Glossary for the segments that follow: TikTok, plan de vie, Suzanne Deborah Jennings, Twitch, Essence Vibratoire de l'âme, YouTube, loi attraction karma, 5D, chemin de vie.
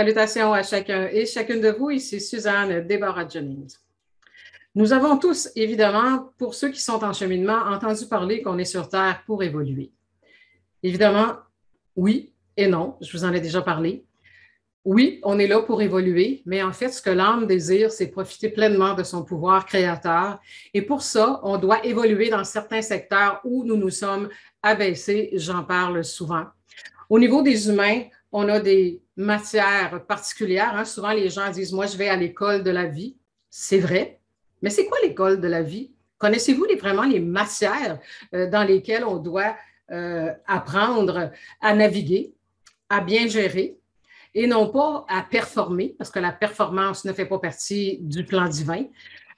Salutations à chacun et chacune de vous, ici Suzanne Deborah Jennings. Nous avons tous, évidemment, pour ceux qui sont en cheminement, entendu parler qu'on est sur Terre pour évoluer. Évidemment, oui et non, je vous en ai déjà parlé. Oui, on est là pour évoluer, mais en fait, ce que l'âme désire, c'est profiter pleinement de son pouvoir créateur. Et pour ça, on doit évoluer dans certains secteurs où nous nous sommes abaissés, j'en parle souvent. Au niveau des humains, on a des matières particulières. Souvent, les gens disent « moi, je vais à l'école de la vie ». C'est vrai, mais c'est quoi l'école de la vie? Connaissez-vous vraiment les matières dans lesquelles on doit apprendre à naviguer, à bien gérer? Et non pas à performer, parce que la performance ne fait pas partie du plan divin.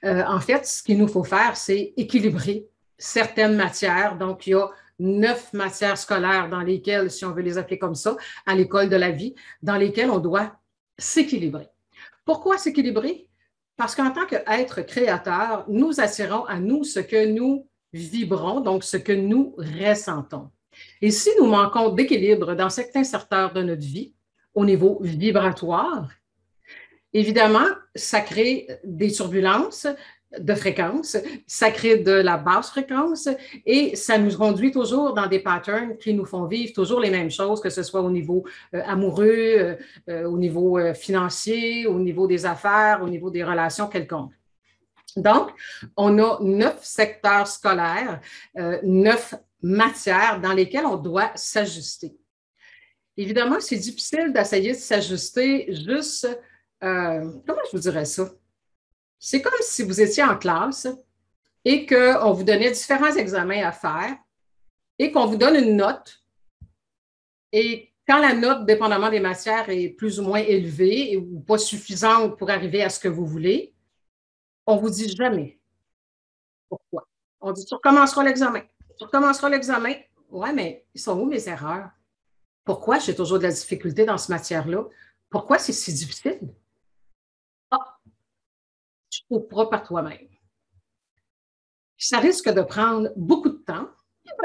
En fait, ce qu'il nous faut faire, c'est équilibrer certaines matières. Donc, il y a 9 matières scolaires dans lesquelles, si on veut les appeler comme ça, à l'école de la vie, dans lesquelles on doit s'équilibrer. Pourquoi s'équilibrer? Parce qu'en tant qu'être créateur, nous attirons à nous ce que nous vibrons, donc ce que nous ressentons. Et si nous manquons d'équilibre dans certains secteurs de notre vie, au niveau vibratoire, évidemment, ça crée des turbulences de fréquence, ça crée de la basse fréquence et ça nous conduit toujours dans des patterns qui nous font vivre toujours les mêmes choses, que ce soit au niveau amoureux, au niveau financier, au niveau des affaires, au niveau des relations quelconques. Donc, on a 9 secteurs scolaires, 9 matières dans lesquelles on doit s'ajuster. Évidemment, c'est difficile d'essayer de s'ajuster juste, comment je vous dirais ça? C'est comme si vous étiez en classe et qu'on vous donnait différents examens à faire et qu'on vous donne une note. Et quand la note, dépendamment des matières, est plus ou moins élevée ou pas suffisante pour arriver à ce que vous voulez, on ne vous dit jamais pourquoi. On dit « tu recommenceras l'examen, tu recommenceras l'examen ». Ouais, mais ils sont où mes erreurs? Pourquoi j'ai toujours de la difficulté dans cette matière-là? Pourquoi c'est si difficile? Ah, tu te trouveras par toi-même. Ça risque de prendre beaucoup de temps.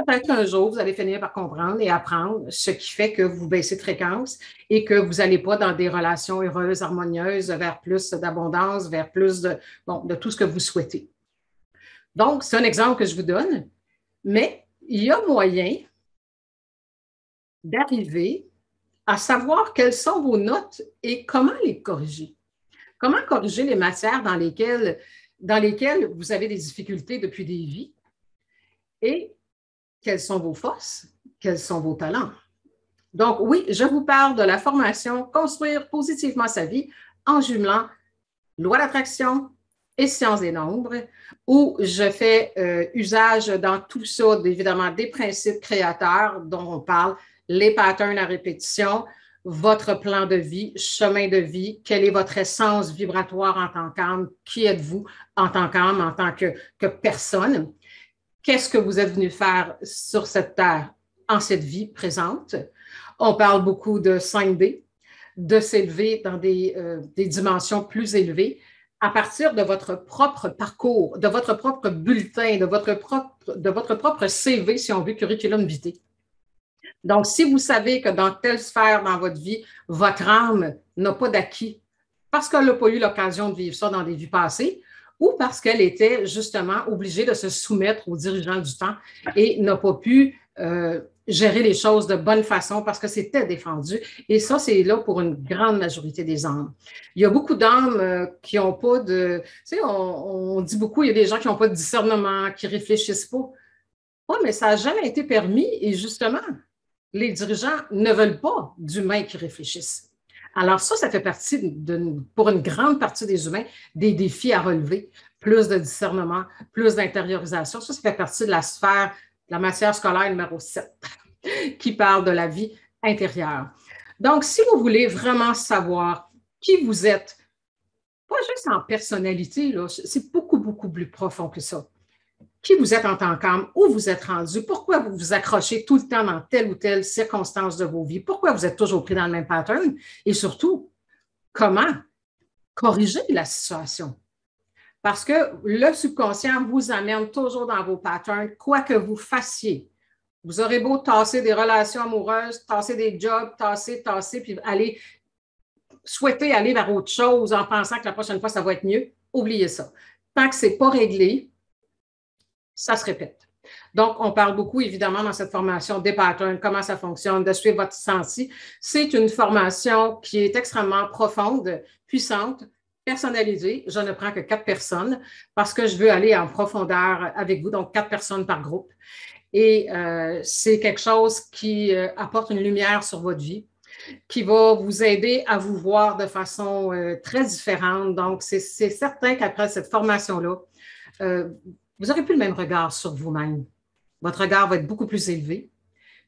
Peut-être qu'un jour, vous allez finir par comprendre et apprendre, ce qui fait que vous baissez de fréquence et que vous n'allez pas dans des relations heureuses, harmonieuses, vers plus d'abondance, vers plus de tout ce que vous souhaitez. Donc, c'est un exemple que je vous donne, mais il y a moyen d'arriver à savoir quelles sont vos notes et comment les corriger. Comment corriger les matières dans lesquelles vous avez des difficultés depuis des vies et quelles sont vos forces, quels sont vos talents. Donc oui, je vous parle de la formation « Construire positivement sa vie » en jumelant loi d'attraction et sciences des nombres, où je fais usage dans tout ça, évidemment, des principes créateurs dont on parle, les patterns à répétition, votre plan de vie, chemin de vie, quelle est votre essence vibratoire en tant qu'âme, qui êtes-vous en tant qu'âme, en tant que personne, qu'est-ce que vous êtes venu faire sur cette terre, en cette vie présente. On parle beaucoup de 5D, de s'élever dans des dimensions plus élevées, à partir de votre propre parcours, de votre propre bulletin, de votre propre CV, si on veut, curriculum vitae. Donc, si vous savez que dans telle sphère dans votre vie, votre âme n'a pas d'acquis parce qu'elle n'a pas eu l'occasion de vivre ça dans des vies passées ou parce qu'elle était justement obligée de se soumettre aux dirigeants du temps et n'a pas pu gérer les choses de bonne façon parce que c'était défendu. Et ça, c'est là pour une grande majorité des âmes. Il y a beaucoup d'âmes qui n'ont pas de... Tu sais, on dit beaucoup, il y a des gens qui n'ont pas de discernement, qui ne réfléchissent pas. Oui, mais ça n'a jamais été permis et justement... Les dirigeants ne veulent pas d'humains qui réfléchissent. Alors ça fait partie, pour une grande partie des humains, des défis à relever. Plus de discernement, plus d'intériorisation. Ça fait partie de la sphère, de la matière scolaire numéro 7, qui parle de la vie intérieure. Donc, si vous voulez vraiment savoir qui vous êtes, pas juste en personnalité, c'est beaucoup, beaucoup plus profond que ça. Qui vous êtes en tant qu'âme, où vous êtes rendu, pourquoi vous vous accrochez tout le temps dans telle ou telle circonstance de vos vies, pourquoi vous êtes toujours pris dans le même pattern et surtout, comment corriger la situation. Parce que le subconscient vous amène toujours dans vos patterns, quoi que vous fassiez. Vous aurez beau tasser des relations amoureuses, tasser des jobs, tasser, puis aller souhaiter aller vers autre chose en pensant que la prochaine fois, ça va être mieux, oubliez ça. Tant que ce n'est pas réglé, ça se répète. Donc, on parle beaucoup, évidemment, dans cette formation des patterns, comment ça fonctionne, de suivre votre senti. C'est une formation qui est extrêmement profonde, puissante, personnalisée. Je ne prends que 4 personnes parce que je veux aller en profondeur avec vous, donc 4 personnes par groupe. Et c'est quelque chose qui apporte une lumière sur votre vie, qui va vous aider à vous voir de façon très différente. Donc, c'est certain qu'après cette formation-là, vous n'aurez plus le même regard sur vous-même. Votre regard va être beaucoup plus élevé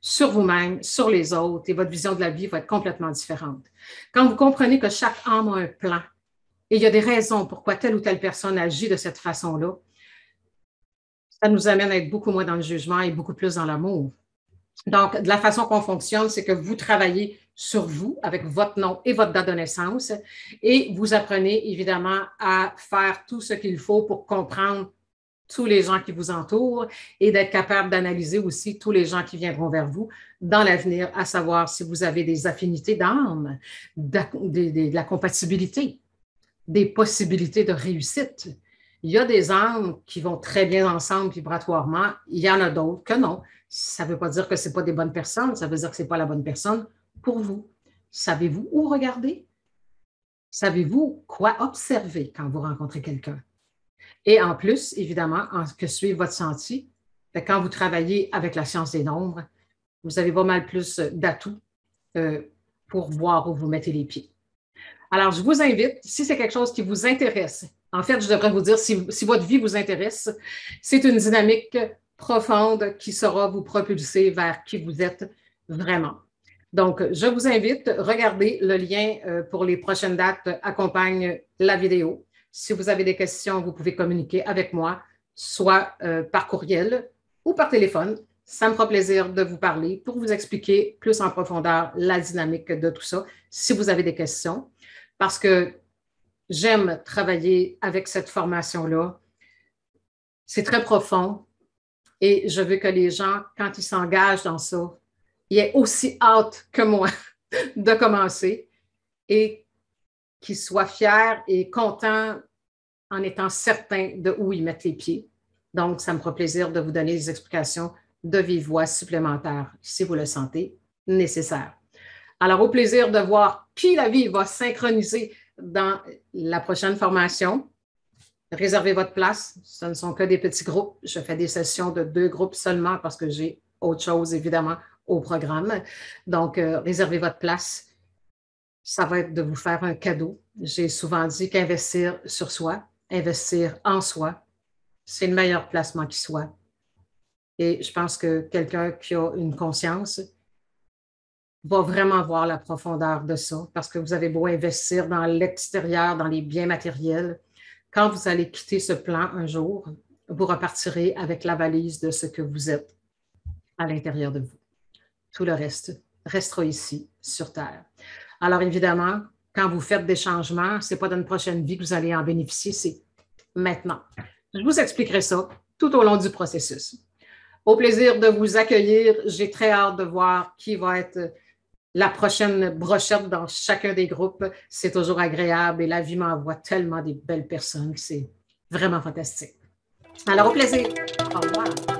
sur vous-même, sur les autres, et votre vision de la vie va être complètement différente. Quand vous comprenez que chaque âme a un plan et il y a des raisons pourquoi telle ou telle personne agit de cette façon-là, ça nous amène à être beaucoup moins dans le jugement et beaucoup plus dans l'amour. Donc, de la façon qu'on fonctionne, c'est que vous travaillez sur vous avec votre nom et votre date de naissance et vous apprenez évidemment à faire tout ce qu'il faut pour comprendre tous les gens qui vous entourent et d'être capable d'analyser aussi tous les gens qui viendront vers vous dans l'avenir, à savoir si vous avez des affinités d'âme, de la compatibilité, des possibilités de réussite. Il y a des âmes qui vont très bien ensemble vibratoirement, il y en a d'autres que non. Ça ne veut pas dire que ce n'est pas des bonnes personnes, ça veut dire que ce n'est pas la bonne personne pour vous. Savez-vous où regarder? Savez-vous quoi observer quand vous rencontrez quelqu'un? Et en plus, évidemment, en ce que suit votre senti, quand vous travaillez avec la science des nombres, vous avez pas mal plus d'atouts pour voir où vous mettez les pieds. Alors, je vous invite, si c'est quelque chose qui vous intéresse, en fait, je devrais vous dire, si votre vie vous intéresse, c'est une dynamique profonde qui saura vous propulser vers qui vous êtes vraiment. Donc, je vous invite, regardez le lien pour les prochaines dates, accompagne la vidéo. Si vous avez des questions, vous pouvez communiquer avec moi, soit par courriel ou par téléphone. Ça me fera plaisir de vous parler pour vous expliquer plus en profondeur la dynamique de tout ça, si vous avez des questions, parce que j'aime travailler avec cette formation-là. C'est très profond et je veux que les gens, quand ils s'engagent dans ça, aient aussi hâte que moi de commencer et qu'ils soient fiers et contents en étant certains de où ils mettent les pieds. Donc, ça me fera plaisir de vous donner des explications de vive voix supplémentaires, si vous le sentez nécessaire. Alors, au plaisir de voir qui la vie va synchroniser dans la prochaine formation. Réservez votre place. Ce ne sont que des petits groupes. Je fais des sessions de 2 groupes seulement parce que j'ai autre chose, évidemment, au programme. Donc, réservez votre place. Ça va être de vous faire un cadeau. J'ai souvent dit qu'investir sur soi, investir en soi, c'est le meilleur placement qui soit. Et je pense que quelqu'un qui a une conscience va vraiment voir la profondeur de ça, parce que vous avez beau investir dans l'extérieur, dans les biens matériels. Quand vous allez quitter ce plan un jour, vous repartirez avec la valise de ce que vous êtes à l'intérieur de vous. Tout le reste restera ici, sur Terre. Alors, évidemment, quand vous faites des changements, ce n'est pas dans une prochaine vie que vous allez en bénéficier, c'est maintenant. Je vous expliquerai ça tout au long du processus. Au plaisir de vous accueillir. J'ai très hâte de voir qui va être la prochaine brochette dans chacun des groupes. C'est toujours agréable et la vie m'envoie tellement des belles personnes. C'est vraiment fantastique. Alors, au plaisir. Au revoir.